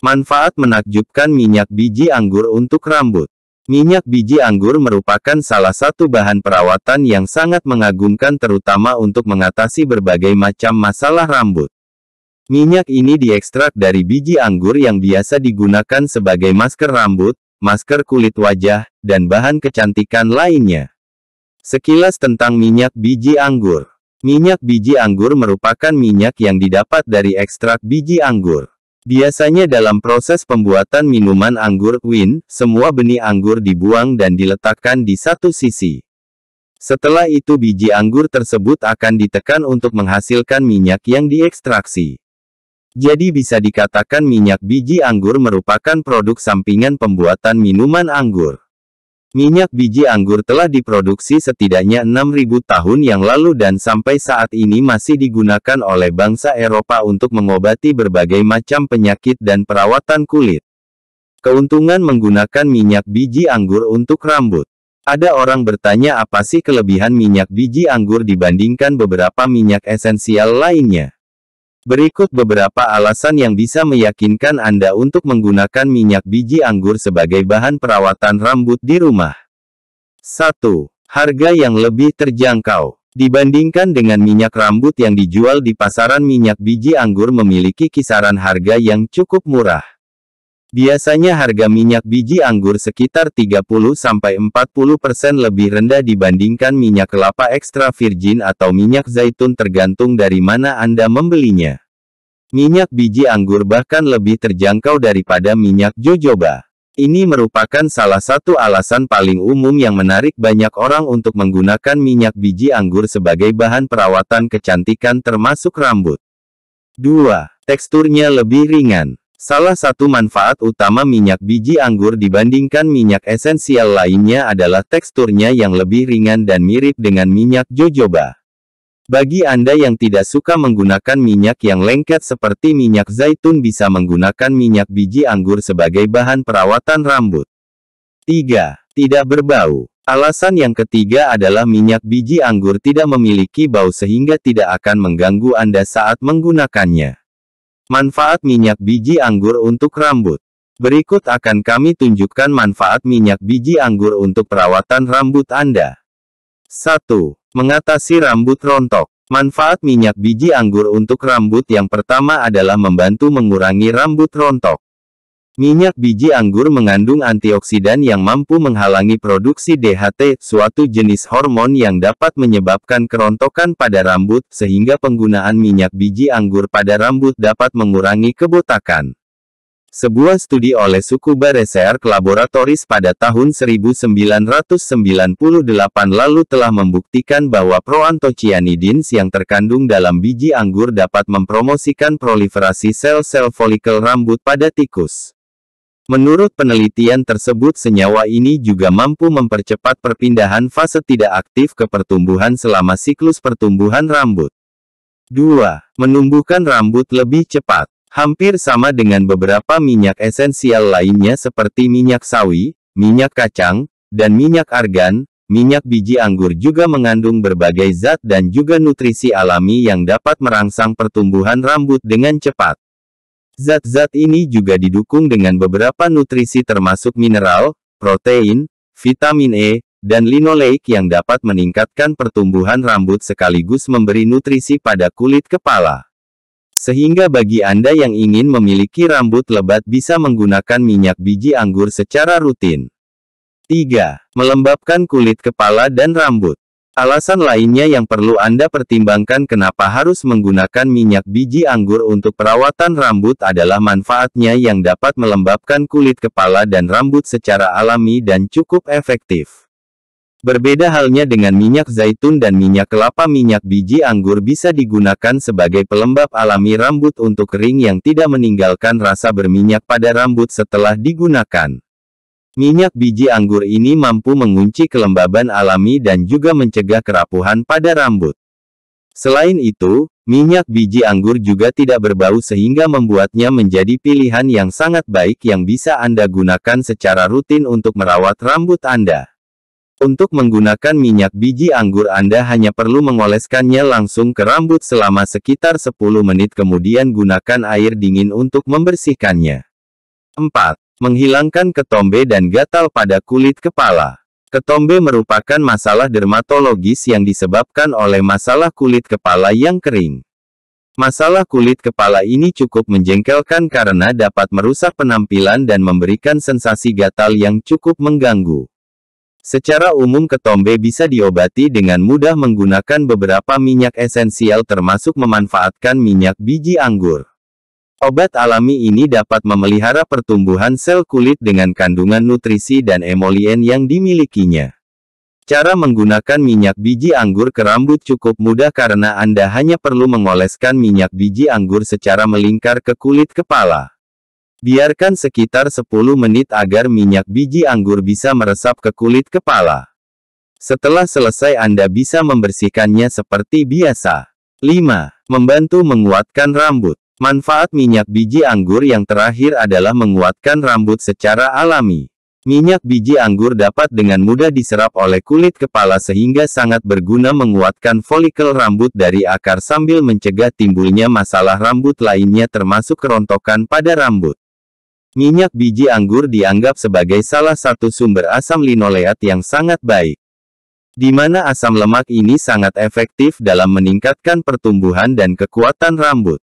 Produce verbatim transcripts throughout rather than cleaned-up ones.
Manfaat menakjubkan minyak biji anggur untuk rambut. Minyak biji anggur merupakan salah satu bahan perawatan yang sangat mengagumkan, terutama untuk mengatasi berbagai macam masalah rambut. Minyak ini diekstrak dari biji anggur yang biasa digunakan sebagai masker rambut, masker kulit wajah, dan bahan kecantikan lainnya. Sekilas tentang minyak biji anggur. Minyak biji anggur merupakan minyak yang didapat dari ekstrak biji anggur. Biasanya dalam proses pembuatan minuman anggur wine, semua benih anggur dibuang dan diletakkan di satu sisi. Setelah itu biji anggur tersebut akan ditekan untuk menghasilkan minyak yang diekstraksi. Jadi bisa dikatakan minyak biji anggur merupakan produk sampingan pembuatan minuman anggur. Minyak biji anggur telah diproduksi setidaknya enam ribu tahun yang lalu dan sampai saat ini masih digunakan oleh bangsa Eropa untuk mengobati berbagai macam penyakit dan perawatan kulit. Keuntungan menggunakan minyak biji anggur untuk rambut. Ada orang bertanya apa sih kelebihan minyak biji anggur dibandingkan beberapa minyak esensial lainnya. Berikut beberapa alasan yang bisa meyakinkan Anda untuk menggunakan minyak biji anggur sebagai bahan perawatan rambut di rumah. satu. Harga yang lebih terjangkau. Dibandingkan dengan minyak rambut yang dijual di pasaran, minyak biji anggur memiliki kisaran harga yang cukup murah. Biasanya harga minyak biji anggur sekitar tiga puluh sampai empat puluh persen lebih rendah dibandingkan minyak kelapa ekstra virgin atau minyak zaitun, tergantung dari mana Anda membelinya. Minyak biji anggur bahkan lebih terjangkau daripada minyak jojoba. Ini merupakan salah satu alasan paling umum yang menarik banyak orang untuk menggunakan minyak biji anggur sebagai bahan perawatan kecantikan termasuk rambut. dua. Teksturnya lebih ringan. Salah satu manfaat utama minyak biji anggur dibandingkan minyak esensial lainnya adalah teksturnya yang lebih ringan dan mirip dengan minyak jojoba. Bagi Anda yang tidak suka menggunakan minyak yang lengket seperti minyak zaitun, bisa menggunakan minyak biji anggur sebagai bahan perawatan rambut. tiga. Tidak berbau. Alasan yang ketiga adalah minyak biji anggur tidak memiliki bau sehingga tidak akan mengganggu Anda saat menggunakannya. Manfaat minyak biji anggur untuk rambut. Berikut akan kami tunjukkan manfaat minyak biji anggur untuk perawatan rambut Anda. satu. Mengatasi rambut rontok. Manfaat minyak biji anggur untuk rambut yang pertama adalah membantu mengurangi rambut rontok. Minyak biji anggur mengandung antioksidan yang mampu menghalangi produksi D H T, suatu jenis hormon yang dapat menyebabkan kerontokan pada rambut, sehingga penggunaan minyak biji anggur pada rambut dapat mengurangi kebotakan. Sebuah studi oleh Tsukuba Research Laboratories pada tahun seribu sembilan ratus sembilan puluh delapan lalu telah membuktikan bahwa proanthocyanidins yang terkandung dalam biji anggur dapat mempromosikan proliferasi sel-sel folikel rambut pada tikus. Menurut penelitian tersebut, senyawa ini juga mampu mempercepat perpindahan fase tidak aktif ke pertumbuhan selama siklus pertumbuhan rambut. dua. Menumbuhkan rambut lebih cepat. Hampir sama dengan beberapa minyak esensial lainnya seperti minyak sawi, minyak kacang, dan minyak argan, minyak biji anggur juga mengandung berbagai zat dan juga nutrisi alami yang dapat merangsang pertumbuhan rambut dengan cepat. Zat-zat ini juga didukung dengan beberapa nutrisi termasuk mineral, protein, vitamin E, dan linoleik yang dapat meningkatkan pertumbuhan rambut sekaligus memberi nutrisi pada kulit kepala. Sehingga bagi Anda yang ingin memiliki rambut lebat bisa menggunakan minyak biji anggur secara rutin. tiga. Melembabkan kulit kepala dan rambut. Alasan lainnya yang perlu Anda pertimbangkan kenapa harus menggunakan minyak biji anggur untuk perawatan rambut adalah manfaatnya yang dapat melembabkan kulit kepala dan rambut secara alami dan cukup efektif. Berbeda halnya dengan minyak zaitun dan minyak kelapa, minyak biji anggur bisa digunakan sebagai pelembab alami rambut untuk kering yang tidak meninggalkan rasa berminyak pada rambut setelah digunakan. Minyak biji anggur ini mampu mengunci kelembaban alami dan juga mencegah kerapuhan pada rambut. Selain itu, minyak biji anggur juga tidak berbau sehingga membuatnya menjadi pilihan yang sangat baik yang bisa Anda gunakan secara rutin untuk merawat rambut Anda. Untuk menggunakan minyak biji anggur, Anda hanya perlu mengoleskannya langsung ke rambut selama sekitar sepuluh menit, kemudian gunakan air dingin untuk membersihkannya. empat. Menghilangkan ketombe dan gatal pada kulit kepala. Ketombe merupakan masalah dermatologis yang disebabkan oleh masalah kulit kepala yang kering. Masalah kulit kepala ini cukup menjengkelkan karena dapat merusak penampilan dan memberikan sensasi gatal yang cukup mengganggu. Secara umum, ketombe bisa diobati dengan mudah menggunakan beberapa minyak esensial termasuk memanfaatkan minyak biji anggur. Obat alami ini dapat memelihara pertumbuhan sel kulit dengan kandungan nutrisi dan emolien yang dimilikinya. Cara menggunakan minyak biji anggur ke rambut cukup mudah karena Anda hanya perlu mengoleskan minyak biji anggur secara melingkar ke kulit kepala. Biarkan sekitar sepuluh menit agar minyak biji anggur bisa meresap ke kulit kepala. Setelah selesai, Anda bisa membersihkannya seperti biasa. lima. Membantu menguatkan rambut. Manfaat minyak biji anggur yang terakhir adalah menguatkan rambut secara alami. Minyak biji anggur dapat dengan mudah diserap oleh kulit kepala sehingga sangat berguna menguatkan folikel rambut dari akar sambil mencegah timbulnya masalah rambut lainnya termasuk kerontokan pada rambut. Minyak biji anggur dianggap sebagai salah satu sumber asam linoleat yang sangat baik, di mana asam lemak ini sangat efektif dalam meningkatkan pertumbuhan dan kekuatan rambut.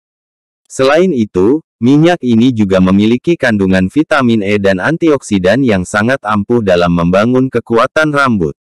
Selain itu, minyak ini juga memiliki kandungan vitamin E dan antioksidan yang sangat ampuh dalam membangun kekuatan rambut.